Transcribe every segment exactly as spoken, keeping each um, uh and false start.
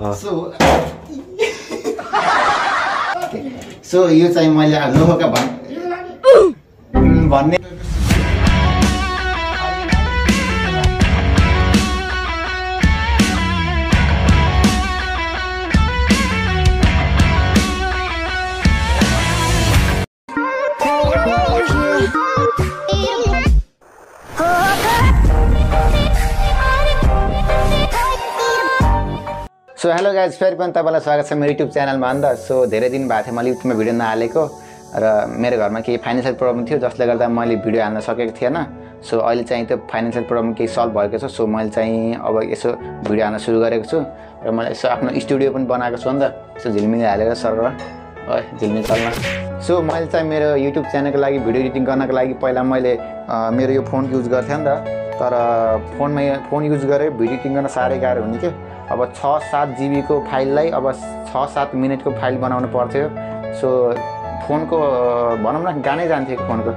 آه. سو سو यो चाहिँ मैले लोहोका भन् भन्ने So hello guys, फेरि पनि तपाईलाई स्वागत छ मेरो YouTube च्यानल मा अन्दा। So धेरै दिन भ्याथे मैले YouTube मा भिडियो नहालेको र मेरो घरमा केही फाइनान्शियल प्रब्लम थियो जसले गर्दा मैले भिडियो हाल्न सकेको थिएन। So अहिले चाहिँ त्यो फाइनान्शियल प्रब्लम केही सल्भ भएको छ। So मैले चाहिँ अब यसो भिडियो हाल्न सुरु गरेको छु र मैले यसो आफ्नो स्टुडियो पनि बनाएको छु अन्दा। सो झिलमिल हालेर सर्भर ओइ झिलमिल चल्न। So मैले चाहिँ मेरो YouTube च्यानलको लागि भिडियो एडिटिङ गर्नको लागि पहिला मैले मेरो यो फोन युज गर्थे नि त। तर फोनमा फोन युज गरे भिडियो एडिटिङ गर्न साह्रै गाह्रो हुने के। अब छ सात जिबी को फाइललाई अब छ सात मिनेट को फाइल बनाउनु पर्थ्यो। सो फोनको भनौं न गानै जान्थ्यो फोनको।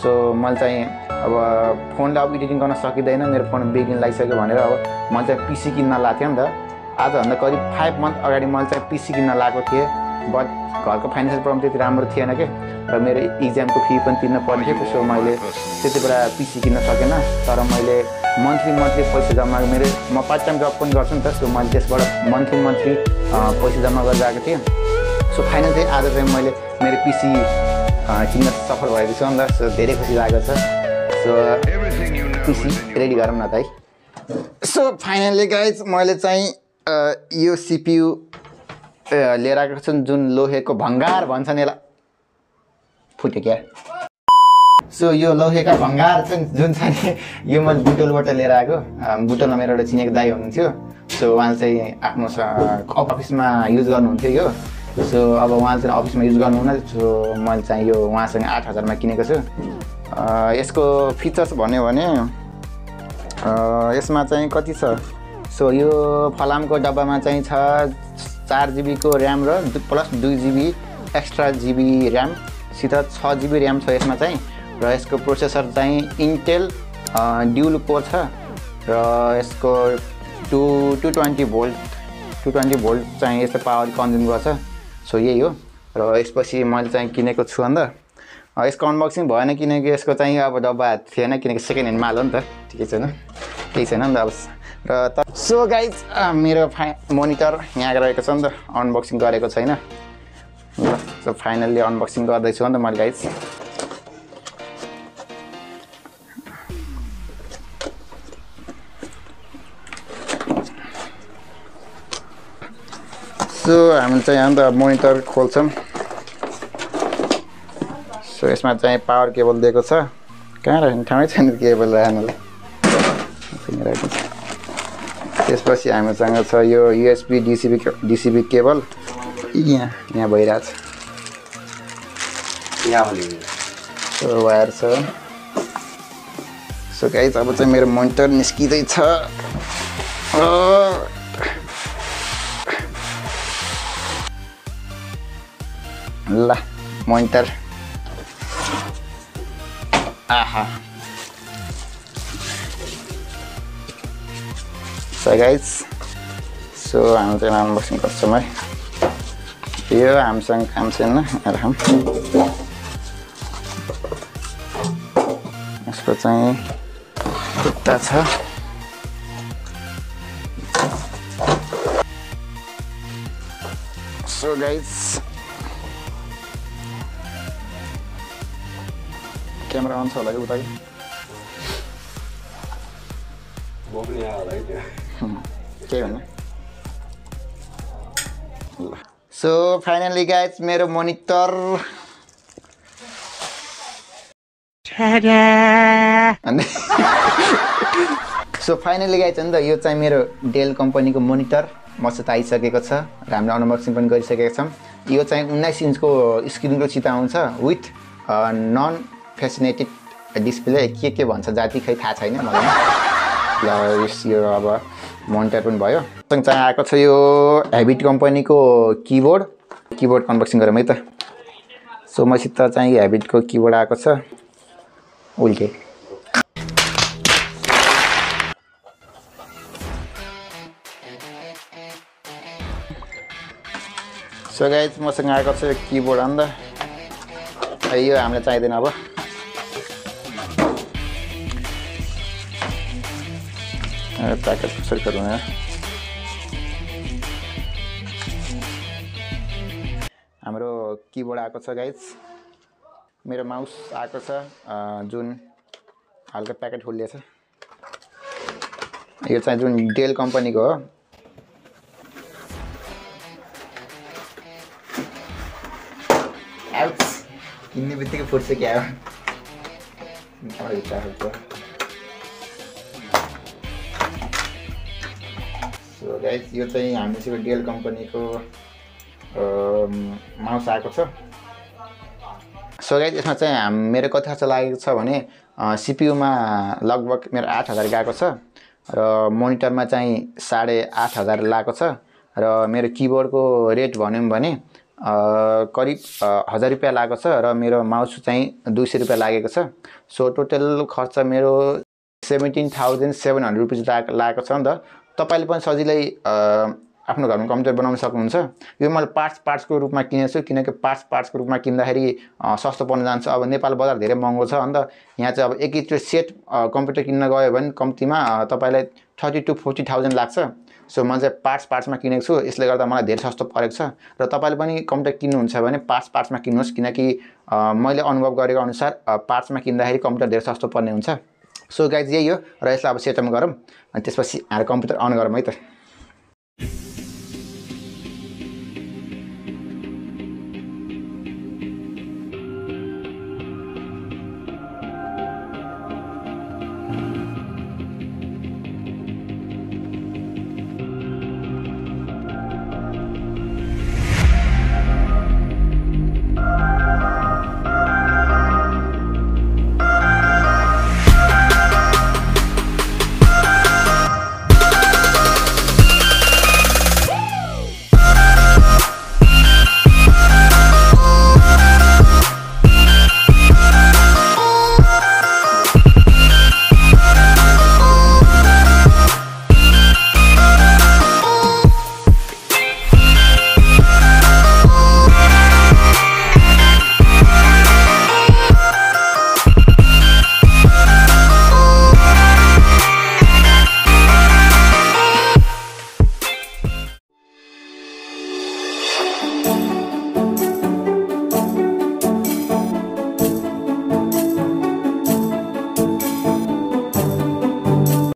सो मैले चाहिँ अब फोनले अब एडिटिङ गर्न सकिदैन मेरो फोन बिग्रिन लागिसक्यो भनेर अब मैले चाहिँ पीसी किन्न लाग्थ्यो नि त। आजभन्दा करिब पाँच मन्थ अगाडि मैले चाहिँ पीसी किन्न लागेको थिएँ। बट घरको फाइनान्शियल प्रब्लम त्यति राम्रो थिएन के र मेरो एक्जामको फी पनि तिर्न पर्ने थियो। सो मैले त्यति बेला पीसी किन्न सकेन। तर मैले मन्थली मन्थली पैसा जम्मा मेरो म पार्ट टाइम जब पनि गर्छु नि त। सो मैले त्यसबाट मन्थली मन्थली पैसा जम्मा गरेर आएको थिएँ। सो फाइनल चाहिँ आज चाहिँ मैले मेरो पीसी किन्न सफल भएको छु अन्त। सो धेरै खुसी लागेको छ। सो पीसी रेडी गरौँ न त है। सो फाइनली गाइज मैले चाहिँ यो सिपियु लिएर आएको छु जुन लोहेको भङ्गार भन्छन् यसलाई। फुट्यो क्या। सो यो लोहेका भङ्गार जुन छ नि यो मैले बुटोलबाट लिएर आएको। बुटोलमा मेरो एउटा चिनेको दाई हुनुहुन्थ्यो। सो उहाँले चाहिँ आफ्नो अफिसमा युज गर्नुहुन्थ्यो यो। सो अब उहाँले चाहिँ अफिसमा युज गर्नुहुन्न। सो मैले चाहिँ यो उहाँसँग आठ हजारमा किनेको छु। यसको फिचर्स भन्यो भने यसमा चाहिँ कति छ। सो यो फलामको डब्बामा चाहिँ छ चार जिबी को र्याम र प्लस दुई जिबी एक्स्ट्रा जिबी र्यामसित छ जिबी र्याम छ यसमा चाहिँ। र यसको प्रोसेसर चाहिँ इन्टेल ड्युल पोर्ट छ र यसको two two twenty volt two twenty volt चाहिँ यसले पावर कन्ज्युम गर्छ। सो यही हो। र यसपछि मैले चाहिँ किनेको छु अन्त। यसको अनबक्सिङ भएन किनकि यसको चाहिँ अब डब्बा थिएन किनकि सेकेन्ड ह्यान्ड माल हो नि त। ठिकै छैन केही छैन नि त अब र। सो गाइज मेरो फाइ मोनिटर यहाँ रहेको छ नि त। अनबक्सिङ गरेको छैन। सो फाइनल्ली अनबक्सिङ गर्दैछु नि त मैले गाइज। सो हामी चाहिँ अन्त मोनिटर खोल्छौँ। सो यसमा चाहिँ पावर केबल दिएको छ। कहाँ राख्ने ठाउँै छैन केबल राख्नुलाई। राखेको छ। त्यसपछि हामीसँग छ यो युएसबी डिसिबी डिसिबी केबल। यहाँ यहाँ भइरहेछ। सो वायर छ। सो गाइज अब चाहिँ मेरो मोनिटर निस्किँदैछ। ल मोनिटर आहा। सो गाइज सो हामी चाहिँ अनबक्सिङ गर्छौँ है। यो हामीसँग काम छैन राखौँ। यसको चाहिँ खुट्टा छ। सो गाइज क्यामेरा अन छ होला कि उता कि के भन्नु। सो फाइनली गाइज मेरो मोनिटर सो फाइनली गाइज अन्त यो चाहिँ मेरो डेल कम्पनीको मोनिटर मसित आइसकेको छ र हामीले अनबक्सिङ पनि गरिसकेका छौँ। यो चाहिँ उन्नाइस इन्चको स्क्रिनको चिता आउँछ विथ नन फेसिनेटेड डिस्प्ले। के के भन्छ जाति खै थाहा छैन मलाई। ल यो अब मोनिटर पनि भयो। सँगसँगै आएको छ यो हेभिट कम्पनीको किबोर्ड। किबोर्ड अनबक्सिङ गरौँ है त। सो मसित चाहिँ हेभिटको किबोर्ड आएको छ। उल्टे So guys, मसँग आएको छ keyboard अन्त यो हामीले चाहिदैन अब अरे ताकत कसरी गरौँ यार हाम्रो keyboard आएको छ guys मेरो mouse आएको छ जुन हालका प्याकेट खोलिएको छ यो चाहिँ जुन Dell कम्पनीको हो किन्ने बित्तिकै फुट्छ क्या हो मलाई चाहिएको सो गाइस यो चाहिँ हामीसँग Dell कम्पनीको माउस आएको छ सो गाइस यसमा चाहिँ मेरो कति खर्च लागेको छ भने सीपीयू मा लगभग मेरो आठ हजार गएको छ र मोनिटर मा चाहिँ साढे आठ हजार लागेको छ र मेरो कीबोर्ड को रेट भन्यौं भने Uh, करीब हजार रुपैयाँ लागेको छ र मेरो माउस चाहिँ दुई सय रुपैयाँ लागेको छ सो टोटल खर्च मेरो सत्रह हजार सात सय रुपैयाँ लागेको छ नि त तपाईले पनि सजिलै आफ्नो घरमा कम्प्युटर बनाउन सक्नुहुन्छ यो मैले पार्ट्स पार्ट्स को रूपमा किनेको छु किनकि पार्ट्स पार्ट्स को रूपमा किन्दाखेरि सस्तो पर्न जान्छ अब नेपाल बजार धेरै महँगो छ अनि त यहाँ चाहिँ अब एकैचोटी सेट कम्प्युटर किन्न गयो भने कम्तिमा तपाईलाई तीस टु चालीस हजार लाग्छ सो म चाहिँ पार्ट्स पार्ट्स मा किनेको छु यसले गर्दा मलाई धेरै सस्तो परेको छ र तपाईले पनि कम्प्युटर किन्नुहुन्छ भने पार्ट्स पार्ट्स मा किन्नुहोस् किनकि मैले अनुभव गरेको अनुसार पार्ट्स मा किन्दाखेरि कम्प्युटर धेरै सस्तो पर्ने हुन्छ सो गाइस यही हो र यसलाई अब सेटअप गरौँ अनि त्यसपछि हाम्रो कम्प्युटर अन गरौँ है त